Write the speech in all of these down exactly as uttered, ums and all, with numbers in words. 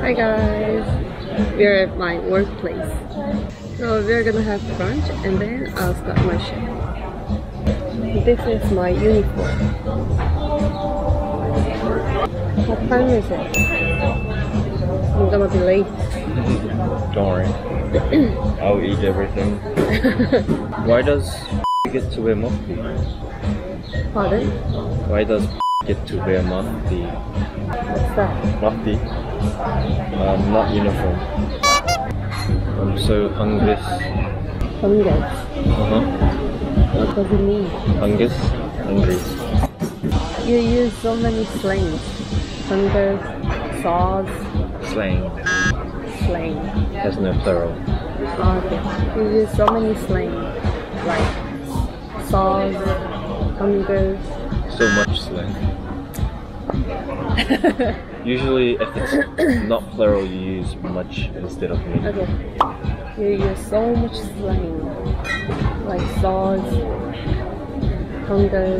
Hi guys, we're at my workplace. So we're gonna have brunch and then I'll start my shift. This is my uniform. What time is it? I'm gonna be late. Don't worry. I'll eat everything. Why does get to wear mufti? Pardon? Why does get to wear mufti? What's that? Mufti. Um, not uniform. I'm so hungry. Hungry? Uh-huh. What does it mean? Hungry? Hungry. You use so many slangs. Hunger, sauce. Slang. Slang. There's no plural. Oh, okay. You use so many slang. Like sauce, hunger. So much slang. Usually, if it's not plural, you use much instead of me. Okay. You use so much slang. Like sauce, hunger,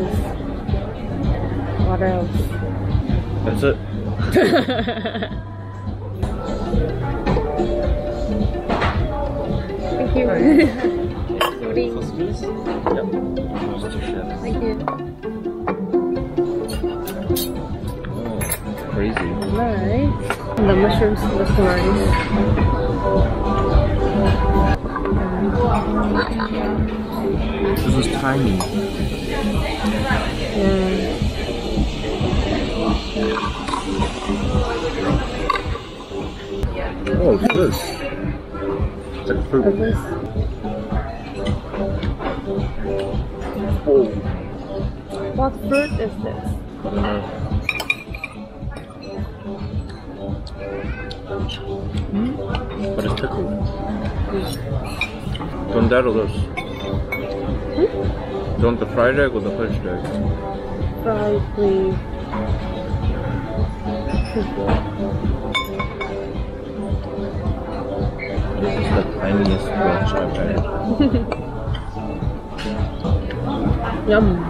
what else? That's it. Thank you. Yep. Thank you. Crazy. Nice. The mushrooms look nice. This is tiny. Yeah. Oh, what's this? It's like fruit. What's this? Oh. What fruit is this? I don't know. Mm? But it's pickled. Mm. Don't that or this? Hmm? Don't the fried egg or the fresh egg? Fried, please. This is the tiniest brunch I've had. Yum. I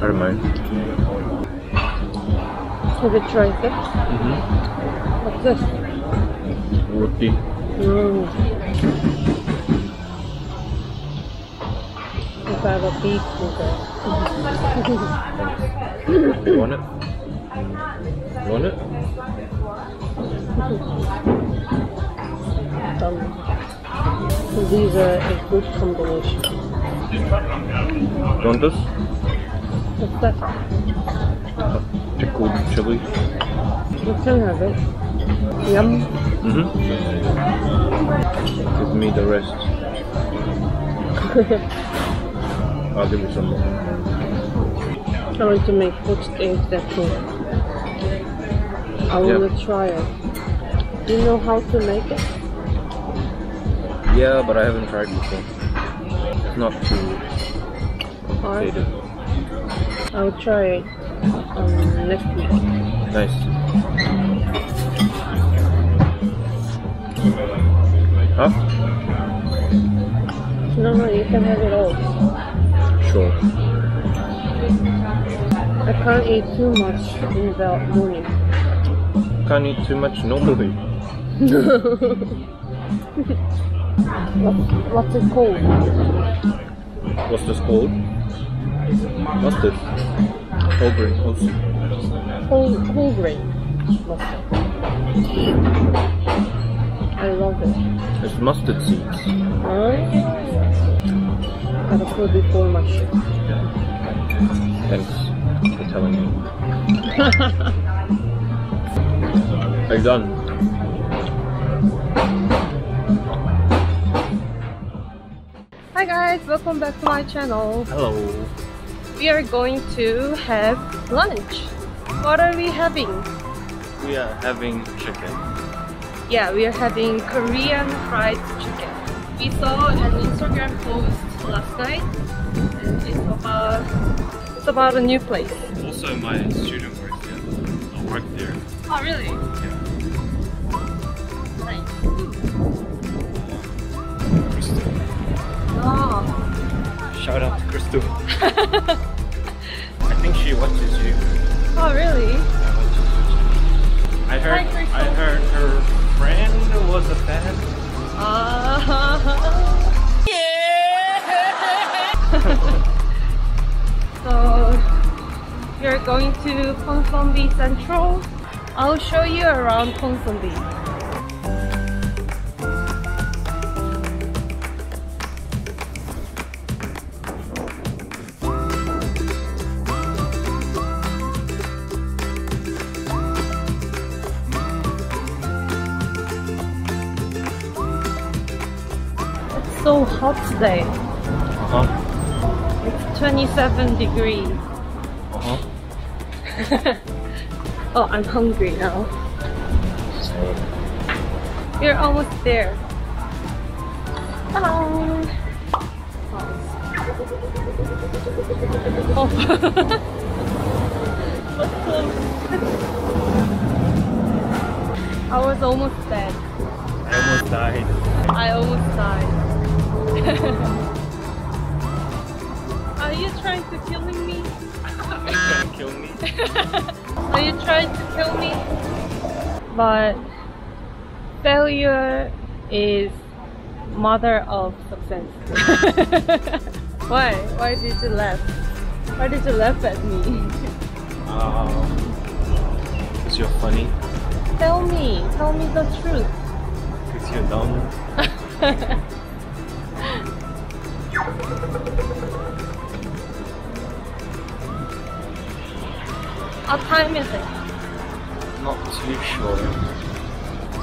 don't mind. Have you tried it? Mm-hmm. What's this? Roti. Mm. If I have a beef burger. You want it? You want it? Um, these are a good combination. Don't this? What's that? A pickled chili. You can have it. Yum. Mm-hmm. Give me the rest. I'll give you some more. I want to make poached eggs at home. I want yep. to try it. Do you know how to make it? Yeah, but I haven't tried before. It's not too complicated. Right. I'll try it um, next week. Nice. Huh? No, no, you can have it all. Sure. I can't eat too much in the morning. Can't eat too much normally. what, what's it called? What's this called? What's this? Whole grain. Whole, whole grain. Mustard. I love it. It's mustard seeds. Huh? Gotta put before my shit. Thanks for telling me. I'm done. Hi guys, welcome back to my channel. Hello. We are going to have lunch. What are we having? We are having chicken. Yeah, we are having Korean fried chicken. We saw an Instagram post last night and it's about, it's about a new place. Also my student works there. I work there. Oh really? Yeah. Nice. Crystal. Oh. Shout out to Crystal. I think she watches you. Oh really? I, watches I heard Hi, I heard her going to Ponsonby Central. I'll show you around Ponsonby. It's so hot today. Uh-huh. It's twenty-seven degrees. Uh-huh. Oh, I'm hungry now. You're almost there. Hello. Oh. I was almost dead. I almost died. I almost died. Are you trying to kill me? You can't kill me. Are you trying to kill me? But failure is mother of success. Why? Why did you laugh? Why did you laugh at me? Uh, because you're funny. Tell me. Tell me the truth. Because you're dumb. What time is it? Not too sure.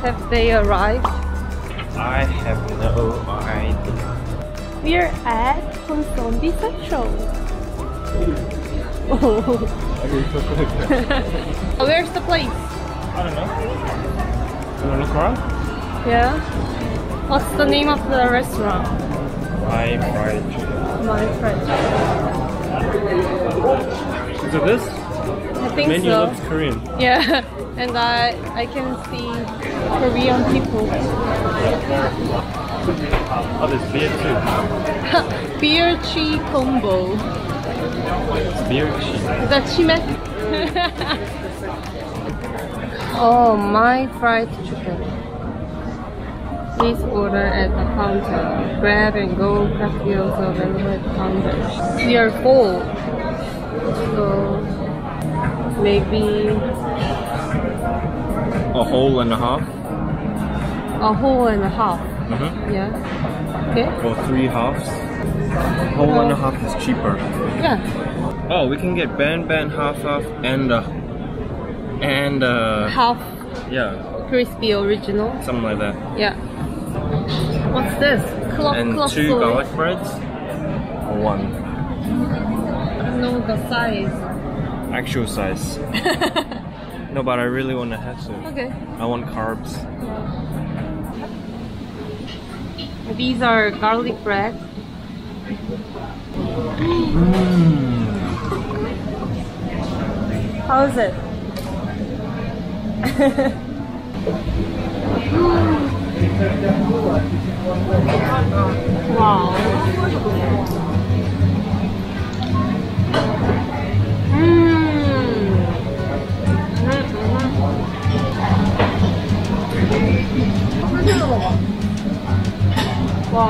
Have they arrived? I have no idea. We're at Ponsonby Central. Oh. Where's the place? I don't know. You wanna look around? Yeah. What's the name of the restaurant? My fried chicken. My fried chicken. Is it this? I think menu so. Looks Korean. Yeah, and I I can see Korean people. Oh, there's beer too. Beer chi combo. It's beer chi. Is that chime? Oh, my fried chicken. Please order at the counter. Grab and go. Coffee also available at the counter. We are full. So. Maybe a whole and a half. A whole and a half. Mm-hmm. Yeah. Okay. Or three halves. A whole uh, and a half is cheaper. Yeah. Oh, we can get ban ban half half and a and a half. Yeah. Crispy original. Something like that. Yeah. What's this? Clock, and clock two soy. Garlic breads. Or one. I don't know the size. Actual size. No, but I really want to have some. Okay. I want carbs. Yeah. These are garlic bread. Mm. How is it? Wow. Wow. Wow. Wow. Wow.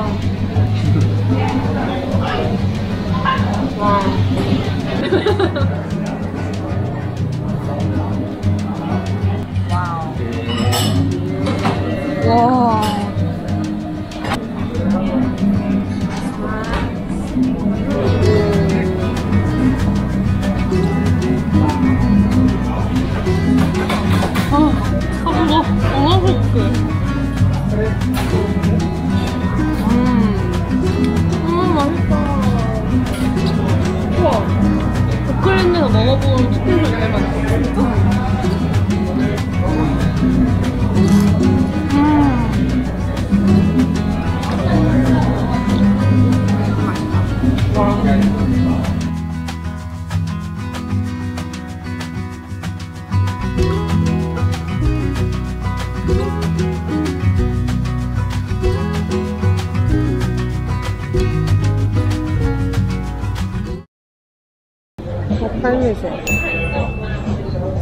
What time is it?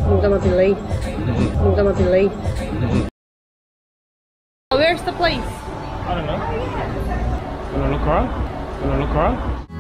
I'm gonna be late. I'm gonna be late. Where's the place? I don't know. You wanna look around? You wanna look around?